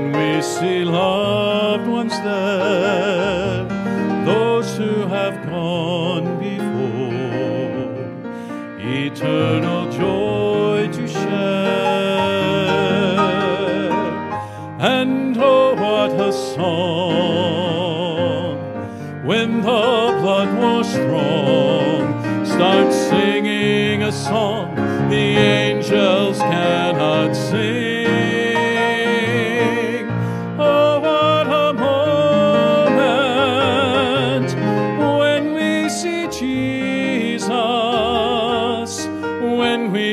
When we see loved ones there, those who have gone before, eternal joy to share. And oh, what a song, when the blood was strong, start singing a song the angels cannot sing.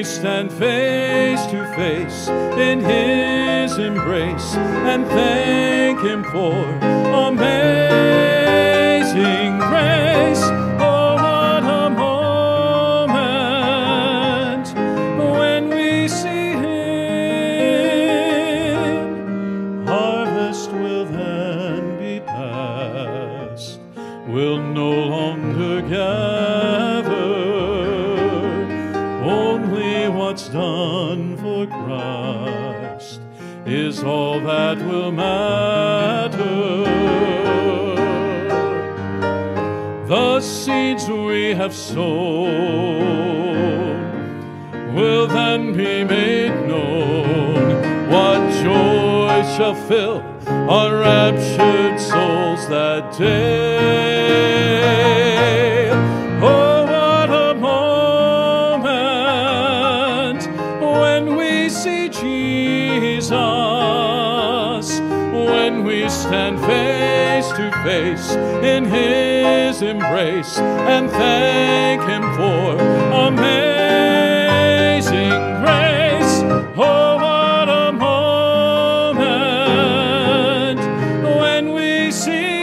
Stand face to face in His embrace and thank Him for amazing grace. Oh, what a moment when we see Him. Harvest will then be past, we'll no longer gather. Only what's done for Christ is all that will matter. The seeds we have sown will then be made known. What joy shall fill our raptured souls that day. Jesus, when we stand face to face in His embrace and thank Him for amazing grace. Oh, what a moment when we see